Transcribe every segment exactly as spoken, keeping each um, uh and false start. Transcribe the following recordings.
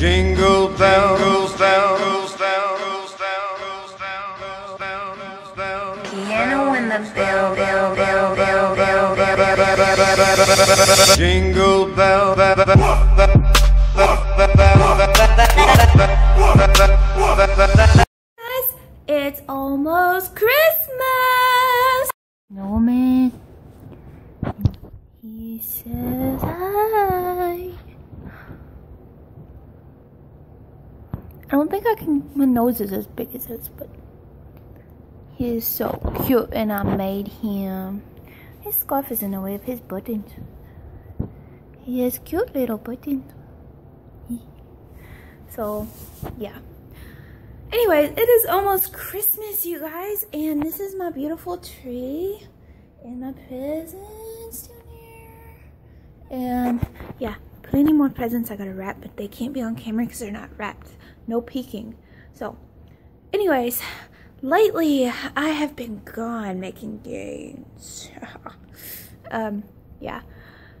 Jingle bells, bells, bells, bells, bells, bells, bells, bells. Piano in the bell, bell, bell, bell, bell, bell. Jingle bell, bell, bell, bell. Guys, it's almost Christmas. Norman, he says hi. I don't think I can, my nose is as big as his, but he is so cute and I made him. His scarf is in the way of his buttons. He has cute little buttons. So, yeah. Anyways, it is almost Christmas, you guys, and this is my beautiful tree and my presents down here. And, yeah, plenty more presents I gotta wrap, but they can't be on camera because they're not wrapped. No peeking. So, anyways, lately I have been gone making gains. um, yeah.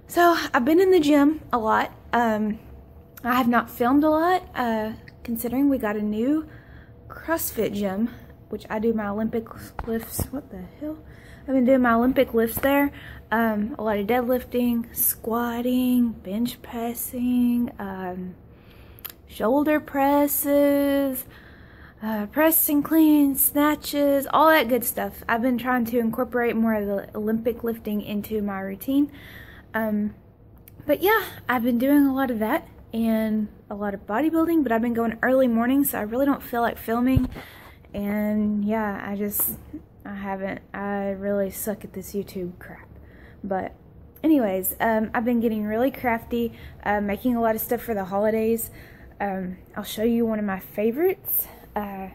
So I've been in the gym a lot. Um, I have not filmed a lot, uh, considering we got a new CrossFit gym, which I do my Olympic lifts. What the hell? I've been doing my Olympic lifts there. Um, a lot of deadlifting, squatting, bench pressing, um, shoulder presses, uh, press and clean, snatches, all that good stuff. I've been trying to incorporate more of the Olympic lifting into my routine. Um, but yeah, I've been doing a lot of that and a lot of bodybuilding, but I've been going early morning, so I really don't feel like filming. And yeah, I just, I haven't, I really suck at this YouTube crap. But anyways, um, I've been getting really crafty, uh, making a lot of stuff for the holidays. Um, I'll show you one of my favorites. Uh,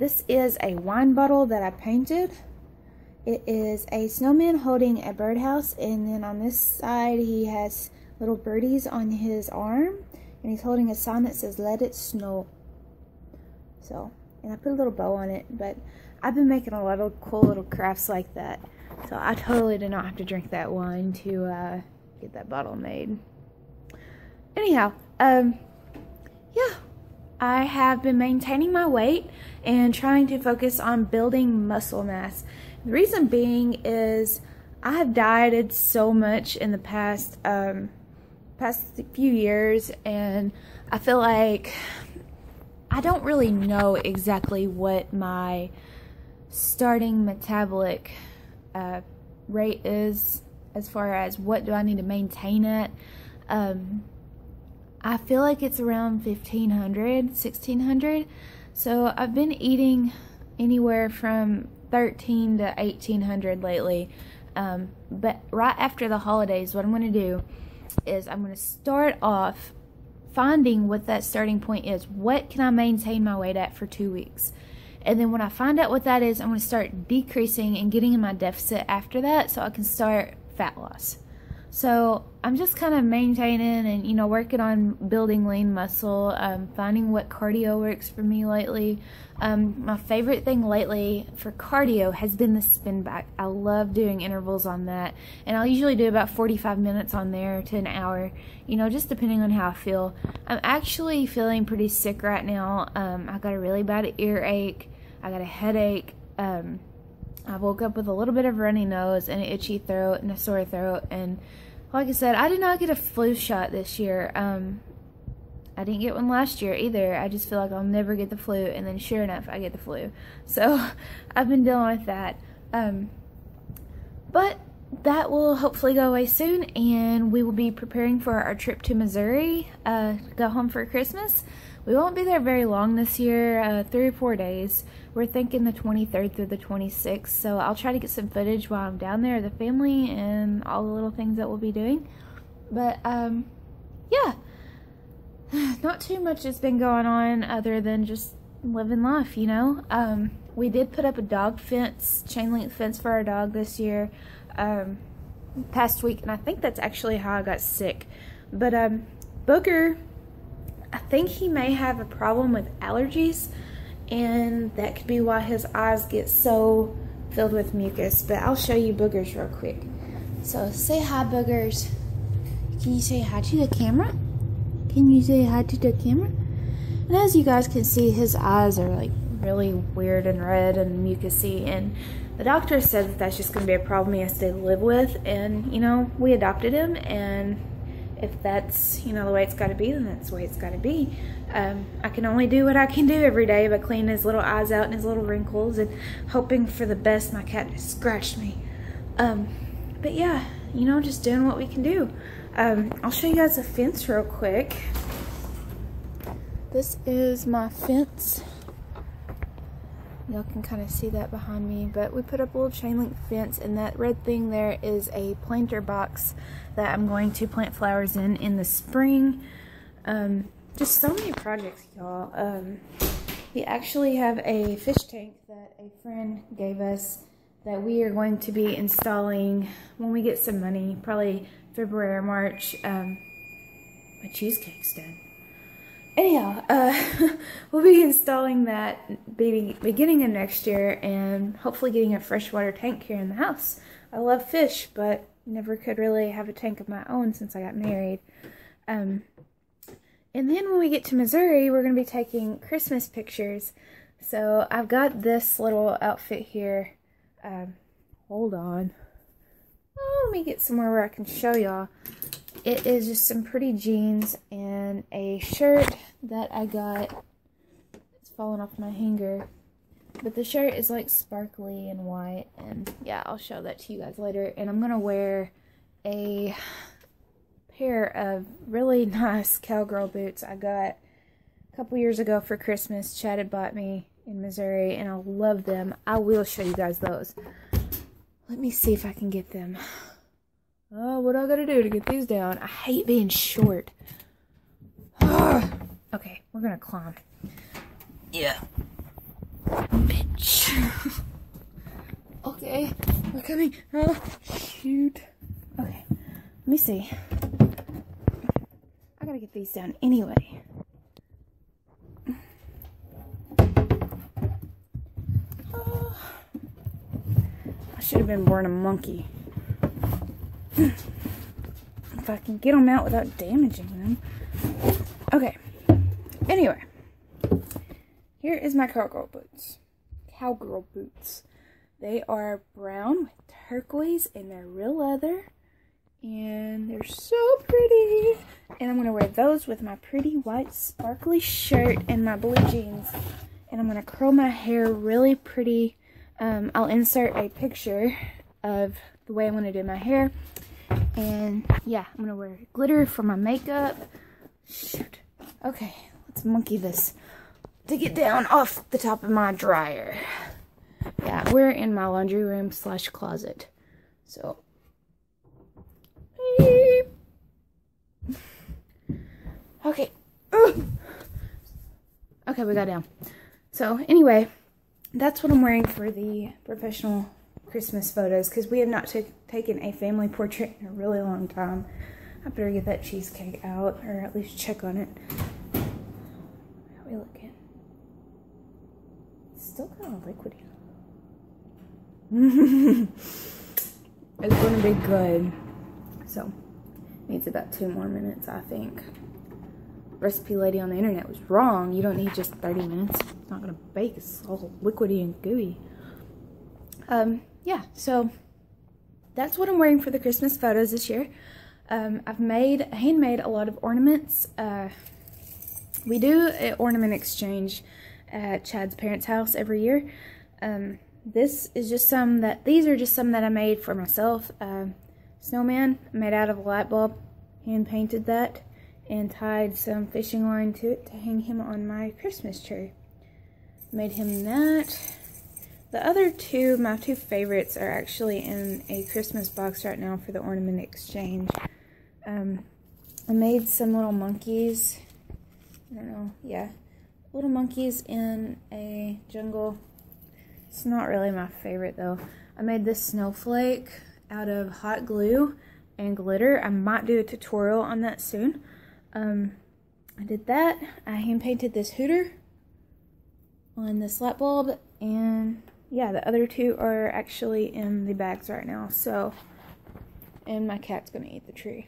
this is a wine bottle that I painted. It is a snowman holding a birdhouse, and then on this side he has little birdies on his arm, and he's holding a sign that says "Let it snow." So, and I put a little bow on it, but I've been making a lot of cool little crafts like that. So I totally did not have to drink that wine to uh, get that bottle made. Anyhow, um, yeah, I have been maintaining my weight and trying to focus on building muscle mass. The reason being is I have dieted so much in the past um, past few years, and I feel like I don't really know exactly what my starting metabolic uh, rate is as far as what do I need to maintain at. Um, I feel like it's around fifteen hundred, sixteen hundred. So I've been eating anywhere from thirteen to eighteen hundred lately. Um, but right after the holidays, what I'm going to do is I'm going to start off finding what that starting point is. What can I maintain my weight at for two weeks? And then when I find out what that is, I'm going to start decreasing and getting in my deficit after that so I can start fat loss. So I'm just kind of maintaining and, you know, working on building lean muscle, um, finding what cardio works for me lately. Um, my favorite thing lately for cardio has been the spin bike. I love doing intervals on that. And I'll usually do about forty-five minutes on there to an hour, you know, just depending on how I feel. I'm actually feeling pretty sick right now. Um, I got a really bad earache. I got a headache. Um, I woke up with a little bit of a runny nose and an itchy throat and a sore throat, and like I said, I did not get a flu shot this year. Um, I didn't get one last year either. I just feel like I'll never get the flu, and then sure enough, I get the flu. So I've been dealing with that. Um, but that will hopefully go away soon, and we will be preparing for our trip to Missouri, uh, to go home for Christmas. We won't be there very long this year, uh, three or four days. We're thinking the twenty-third through the twenty-sixth, so I'll try to get some footage while I'm down there, the family, and all the little things that we'll be doing. But, um, yeah, not too much has been going on other than just living life, you know? Um, we did put up a dog fence, chain link fence for our dog this year, um, past week, and I think that's actually how I got sick. But, um, Booger, I think he may have a problem with allergies, and that could be why his eyes get so filled with mucus. But I'll show you Boogers real quick. So say hi, Boogers. Can you say hi to the camera? Can you say hi to the camera? And as you guys can see, his eyes are like really weird and red and mucusy, and the doctor said that that's just going to be a problem he has to live with. And, you know, we adopted him, and if that's, you know, the way it's got to be, then that's the way it's got to be. Um, I can only do what I can do every day by cleaning his little eyes out and his little wrinkles and hoping for the best. My cat just scratched me. Um, but yeah, you know, just doing what we can do. Um, I'll show you guys the fence real quick. This is my fence. Y'all can kind of see that behind me, but we put up a little chain link fence, and that red thing there is a planter box that I'm going to plant flowers in in the spring. Um, just so many projects, y'all. Um, we actually have a fish tank that a friend gave us that we are going to be installing when we get some money, probably February or March. Um, my cheesecake's done. Anyhow, uh, we'll be installing that beginning of next year and hopefully getting a freshwater tank here in the house. I love fish, but never could really have a tank of my own since I got married. Um, and then when we get to Missouri, we're going to be taking Christmas pictures. So I've got this little outfit here. Um, hold on. Oh, let me get somewhere where I can show y'all. It is just some pretty jeans and a shirt that I got. It's fallen off my hanger. But the shirt is like sparkly and white. And yeah, I'll show that to you guys later. And I'm going to wear a pair of really nice cowgirl boots I got a couple years ago for Christmas. Chad had bought me in Missouri, and I love them. I will show you guys those. Let me see if I can get them. Oh, what do I gotta do to get these down? I hate being short. Ugh. Okay, we're gonna climb. Yeah. Bitch. Okay, we're coming. Oh, shoot. Okay, let me see. I gotta get these down anyway. Oh. I should have been born a monkey. If I can get them out without damaging them. Okay. Anyway. Here is my cowgirl boots. Cowgirl boots. They are brown with turquoise, and they're real leather. And they're so pretty. And I'm going to wear those with my pretty white sparkly shirt and my blue jeans. And I'm going to curl my hair really pretty. Um, I'll insert a picture of the way I want to do my hair. And yeah, I'm gonna wear glitter for my makeup. Shoot. Okay, let's monkey this to get down off the top of my dryer. Yeah, we're in my laundry room slash closet. So, okay. Okay, we got down. So anyway, that's what I'm wearing for the professional Christmas photos, because we have not taken a family portrait in a really long time. I better get that cheesecake out, or at least check on it. How are we looking? It's still kind of liquidy. It's going to be good. So, needs about two more minutes, I think. Recipe lady on the internet was wrong. You don't need just thirty minutes. It's not going to bake. It's all liquidy and gooey. Um, yeah, so that's what I'm wearing for the Christmas photos this year. Um, I've made, handmade a lot of ornaments. Uh, we do an ornament exchange at Chad's parents' house every year. Um, this is just some that, these are just some that I made for myself. Uh, snowman made out of a light bulb, hand painted that, and tied some fishing line to it to hang him on my Christmas tree. Made him that. The other two, my two favorites, are actually in a Christmas box right now for the ornament exchange. Um, I made some little monkeys. I don't know, yeah. Little monkeys in a jungle. It's not really my favorite, though. I made this snowflake out of hot glue and glitter. I might do a tutorial on that soon. Um, I did that. I hand-painted this hooter on this light bulb, and yeah, the other two are actually in the bags right now, so, and my cat's gonna eat the tree.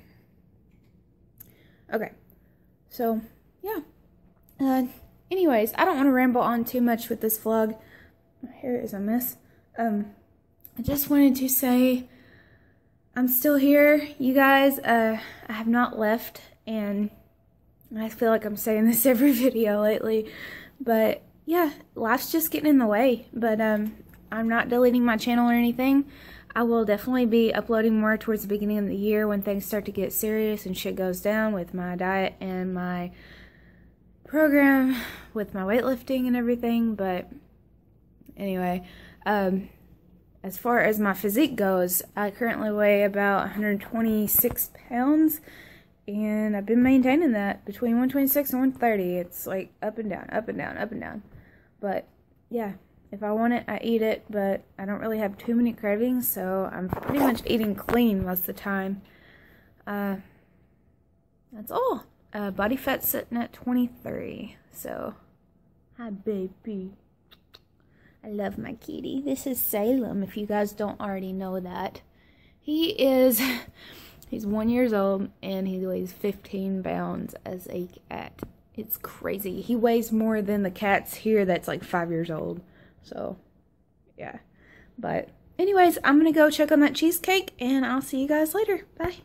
Okay, so, yeah, uh, Anyways, I don't want to ramble on too much with this vlog. My hair is a mess. Um, I just wanted to say I'm still here, you guys. Uh, I have not left, and I feel like I'm saying this every video lately, but yeah, life's just getting in the way. But um, I'm not deleting my channel or anything. I will definitely be uploading more towards the beginning of the year when things start to get serious and shit goes down with my diet and my program, with my weightlifting and everything. But anyway, um, as far as my physique goes, I currently weigh about one hundred twenty-six pounds, and I've been maintaining that between one twenty-six and one thirty. It's like up and down, up and down, up and down. But yeah, if I want it, I eat it, but I don't really have too many cravings, so I'm pretty much eating clean most of the time. Uh, that's all. Uh, body fat's sitting at twenty-three, so hi, baby. I love my kitty. This is Salem, if you guys don't already know that. He is, he's one years old, and he weighs fifteen pounds as a cat. It's crazy. He weighs more than the cats here that's like five years old. So, yeah. But anyways, I'm going to go check on that cheesecake, and I'll see you guys later. Bye.